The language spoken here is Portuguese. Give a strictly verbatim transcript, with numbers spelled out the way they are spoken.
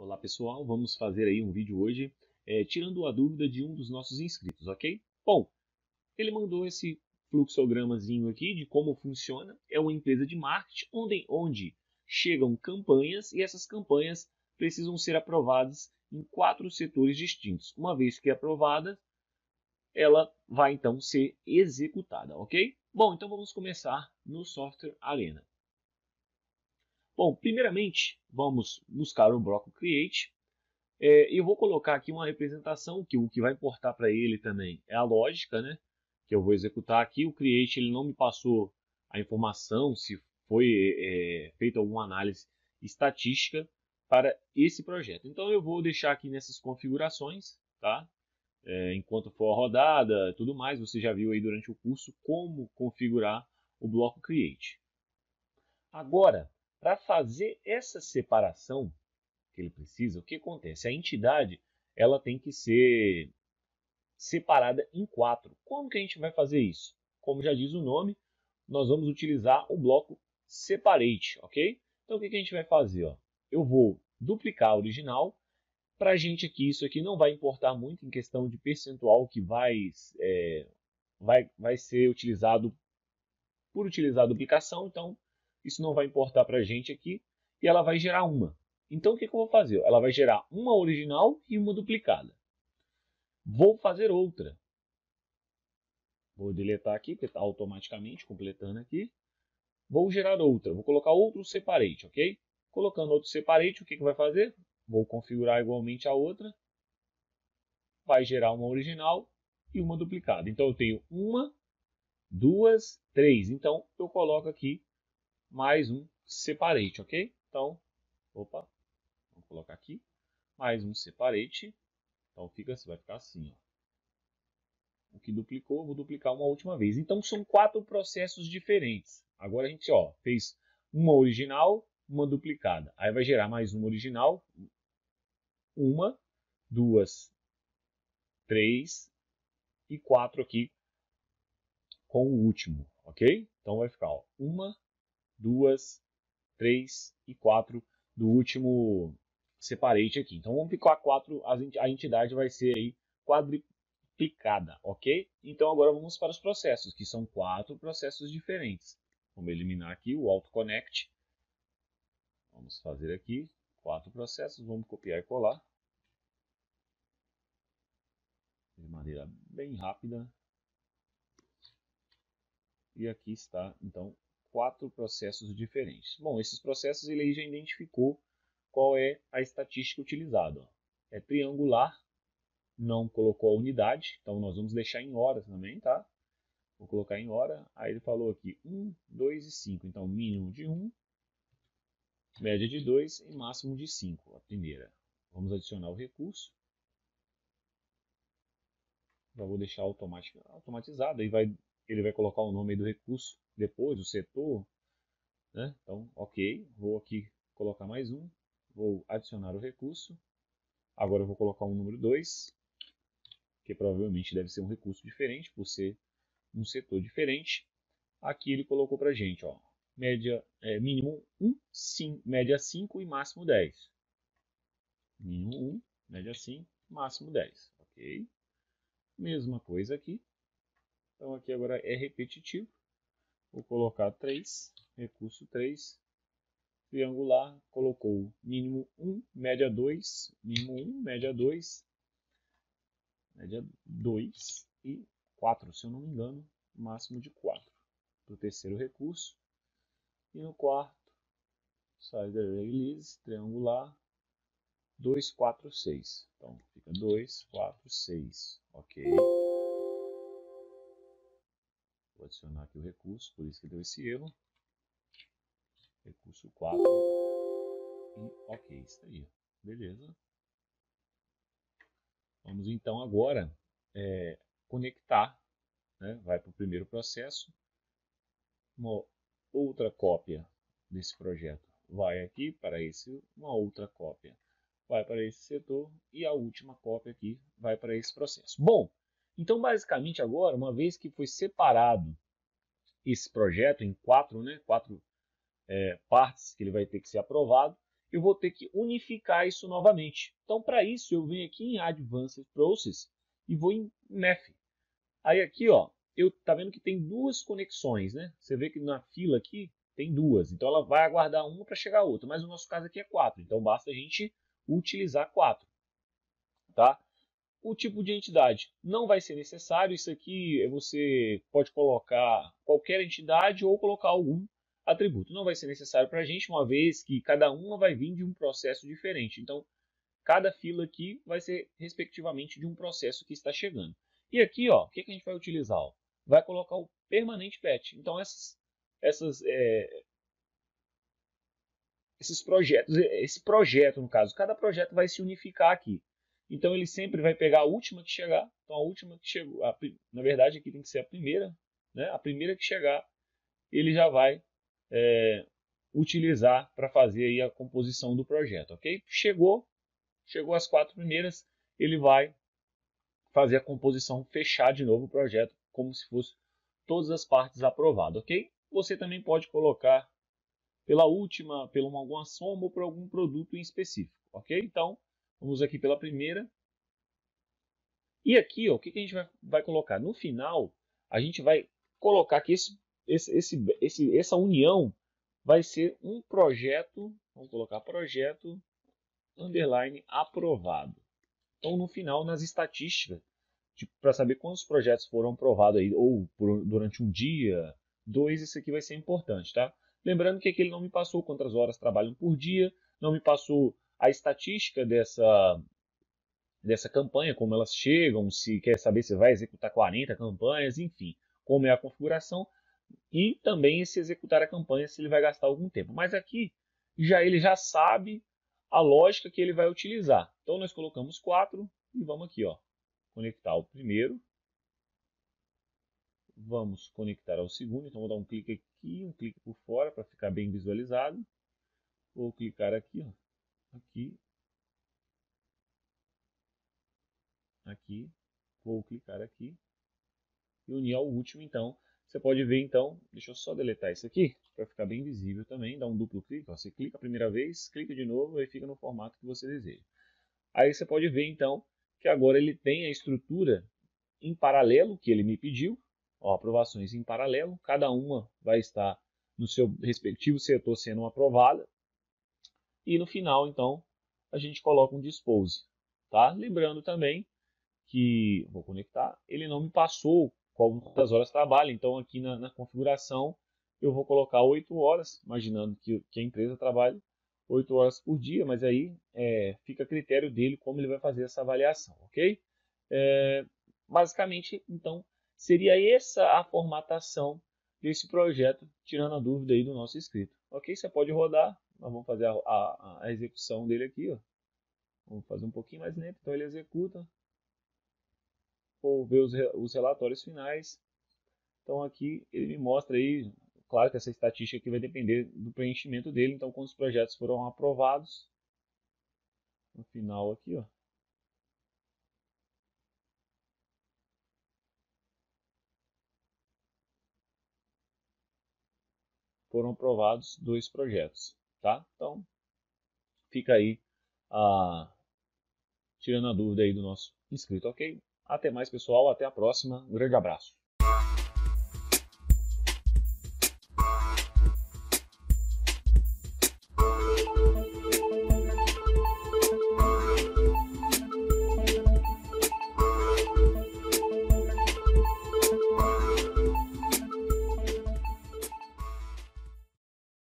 Olá pessoal, vamos fazer aí um vídeo hoje é, tirando a dúvida de um dos nossos inscritos, ok? Bom, ele mandou esse fluxogramazinho aqui de como funciona. É uma empresa de marketing onde, onde chegam campanhas e essas campanhas precisam ser aprovadas em quatro setores distintos. Uma vez que é aprovada, ela vai então ser executada, ok? Bom, então vamos começar no Software Arena. Bom, primeiramente, vamos buscar o bloco Create. É, eu vou colocar aqui uma representação, que o que vai importar para ele também é a lógica, né? Que eu vou executar aqui. O Create ele não me passou a informação se foi é, feita alguma análise estatística para esse projeto. Então eu vou deixar aqui nessas configurações, tá? É, enquanto for a rodada e tudo mais, você já viu aí durante o curso como configurar o bloco Create. Agora, para fazer essa separação que ele precisa, o que acontece? A entidade ela tem que ser separada em quatro. Como que a gente vai fazer isso? Como já diz o nome, nós vamos utilizar o bloco Separate, ok? Então o que a gente vai fazer? Ó? Eu vou duplicar a original. Para a gente aqui, isso aqui não vai importar muito em questão de percentual que vai, é, vai, vai ser utilizado por utilizar a duplicação, então isso não vai importar para a gente aqui, e ela vai gerar uma. Então, o que, que eu vou fazer? Ela vai gerar uma original e uma duplicada. Vou fazer outra. Vou deletar aqui, porque está automaticamente completando aqui. Vou gerar outra. Vou colocar outro separate, ok? Colocando outro separate, o que, que vai fazer? Vou configurar igualmente a outra. Vai gerar uma original e uma duplicada. Então, eu tenho uma, duas, três. Então, eu coloco aqui mais um separate, ok? Então, opa, vou colocar aqui, mais um separate. Então fica, vai ficar assim, ó. O que duplicou, eu vou duplicar uma última vez. Então são quatro processos diferentes. Agora a gente, ó, fez uma original, uma duplicada. Aí vai gerar mais uma original, uma, duas, três e quatro aqui com o último, ok? Então vai ficar, ó, uma, duas, três e quatro do último separate aqui. Então vamos ficar quatro, a entidade vai ser aí quadriplicada, ok? Então agora vamos para os processos, que são quatro processos diferentes. Vamos eliminar aqui o autoconnect. Vamos fazer aqui quatro processos, vamos copiar e colar de maneira bem rápida. E aqui está, então, quatro processos diferentes. Bom, esses processos ele já identificou qual é a estatística utilizada. Ó. É triangular, não colocou a unidade, então nós vamos deixar em horas também, tá? Vou colocar em hora, aí ele falou aqui um, dois e cinco, então mínimo de um, média de dois e máximo de cinco, a primeira. Vamos adicionar o recurso. Já vou deixar automática, automatizado, aí vai, ele vai colocar o nome aí do recurso, depois o setor, né? Então, ok, vou aqui colocar mais um, vou adicionar o recurso, agora eu vou colocar um número dois, que provavelmente deve ser um recurso diferente, por ser um setor diferente. Aqui ele colocou para a gente, ó, média, é, mínimo um, sim, média cinco e máximo dez. Mínimo um, média cinco, máximo dez, ok? Mesma coisa aqui, então aqui agora é repetitivo. Vou colocar três, recurso três, triangular, colocou mínimo um, média dois, mínimo um, média dois, média dois e quatro, se eu não me engano, máximo de quatro, para o terceiro recurso. E no quarto, size release, triangular, dois, quatro, seis. Então fica dois, quatro, seis, ok. Vou adicionar aqui o recurso, por isso que deu esse erro. Recurso quatro. E ok, está aí. Beleza. Vamos então agora é, conectar. Né? Vai para o primeiro processo. Uma outra cópia desse projeto vai aqui para esse. Uma outra cópia vai para esse setor. E a última cópia aqui vai para esse processo. Bom! Então, basicamente, agora, uma vez que foi separado esse projeto em quatro, né, quatro é, partes que ele vai ter que ser aprovado, eu vou ter que unificar isso novamente. Então, para isso, eu venho aqui em Advanced Process e vou em N E F. Aí aqui, ó, eu, tá vendo que tem duas conexões, né? Você vê que na fila aqui tem duas. Então, ela vai aguardar uma para chegar a outra. Mas no nosso caso aqui é quatro. Então, basta a gente utilizar quatro. Tá? O tipo de entidade não vai ser necessário. Isso aqui você pode colocar qualquer entidade ou colocar algum atributo. Não vai ser necessário para a gente, uma vez que cada uma vai vir de um processo diferente. Então, cada fila aqui vai ser, respectivamente, de um processo que está chegando. E aqui, ó, o que a gente vai utilizar? Ó? Vai colocar o permanent patch. Então, essas, essas, é... esses projetos, esse projeto, no caso, cada projeto vai se unificar aqui. Então, ele sempre vai pegar a última que chegar. Então, a última que chegou, a, na verdade, aqui tem que ser a primeira, né? A primeira que chegar, ele já vai é, utilizar para fazer aí a composição do projeto, ok? Chegou, chegou as quatro primeiras, ele vai fazer a composição, fechar de novo o projeto, como se fosse todas as partes aprovadas, ok? Você também pode colocar pela última, pela uma, alguma soma ou por algum produto em específico, ok? Então, vamos aqui pela primeira. E aqui, ó, o que, que a gente vai, vai colocar? No final, a gente vai colocar que esse, esse, esse, esse, essa união vai ser um projeto. Vamos colocar projeto underline aprovado. Então, no final, nas estatísticas, para saber quantos projetos foram aprovados aí, ou por, durante um dia, dois, isso aqui vai ser importante, tá? Lembrando que aqui ele não me passou quantas horas trabalham por dia, não me passou a estatística dessa, dessa campanha, como elas chegam, se quer saber se vai executar quarenta campanhas, enfim, como é a configuração, e também se executar a campanha, se ele vai gastar algum tempo. Mas aqui, já, ele já sabe a lógica que ele vai utilizar. Então, nós colocamos quatro e vamos aqui, ó, conectar o primeiro. Vamos conectar ao segundo, então vou dar um clique aqui, um clique por fora para ficar bem visualizado. Vou clicar aqui, ó. Aqui, aqui, vou clicar aqui e unir ao último. Então, você pode ver, então, deixa eu só deletar isso aqui para ficar bem visível também. Dá um duplo clique, ó, você clica a primeira vez, clica de novo e fica no formato que você deseja. Aí você pode ver, então, que agora ele tem a estrutura em paralelo que ele me pediu, ó, aprovações em paralelo, cada uma vai estar no seu respectivo setor sendo aprovada. E no final, então, a gente coloca um dispose, tá? Lembrando também que, vou conectar, ele não me passou quantas horas trabalha. Então, aqui na, na configuração, eu vou colocar oito horas, imaginando que, que a empresa trabalha oito horas por dia. Mas aí é, fica a critério dele como ele vai fazer essa avaliação, ok? É, basicamente, então, seria essa a formatação desse projeto, tirando a dúvida aí do nosso inscrito. Ok? Você pode rodar. Nós vamos fazer a, a, a execução dele aqui, ó. Vamos fazer um pouquinho mais lento, então ele executa. Vou ver os, os relatórios finais. Então aqui ele me mostra aí, claro que essa estatística aqui vai depender do preenchimento dele, então quantos projetos foram aprovados. No final aqui, ó. Foram aprovados dois projetos. Tá? Então, fica aí, ah, tirando a dúvida aí do nosso inscrito, ok? Até mais, pessoal. Até a próxima. Um grande abraço.